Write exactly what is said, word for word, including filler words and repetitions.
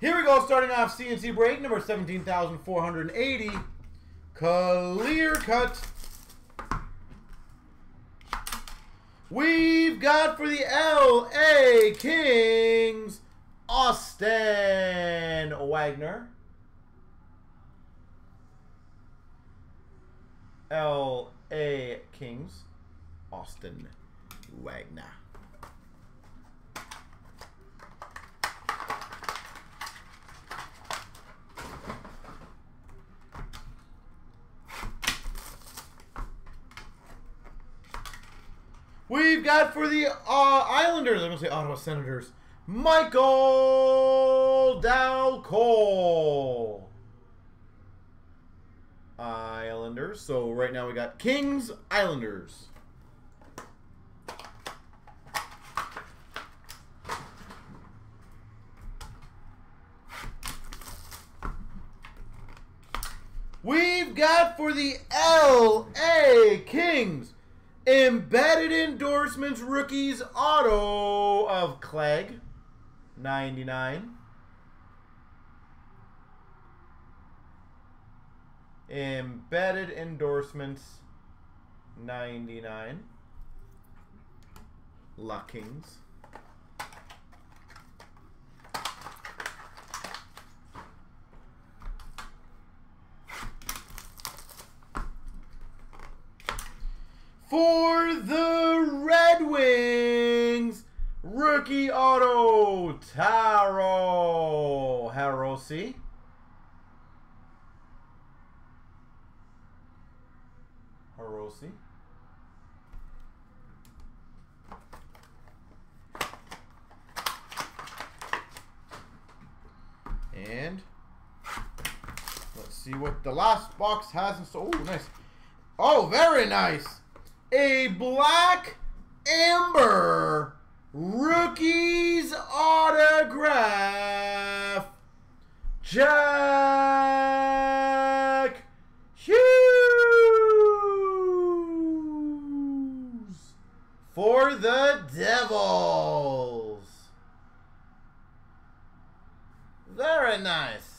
Here we go, starting off C N C break number seventeen thousand four hundred eighty. Clear Cut. We've got for the L A Kings, Austin Wagner. L A Kings, Austin Wagner. We've got for the uh, Islanders, I'm going to say Ottawa Senators, Michael Dal Cole. Islanders. So right now we got Kings, Islanders. We've got for the L A Kings, Embedded Endorsements Rookies Auto of Clegg, ninety-nine. Embedded Endorsements, ninety-nine. La Kings. For the Red Wings, rookie Otto Taro Harosi. Harosi. And let's see what the last box has in store. Oh, nice. Oh, very nice. A black amber rookies autograph, Jack Hughes for the Devils. Very nice.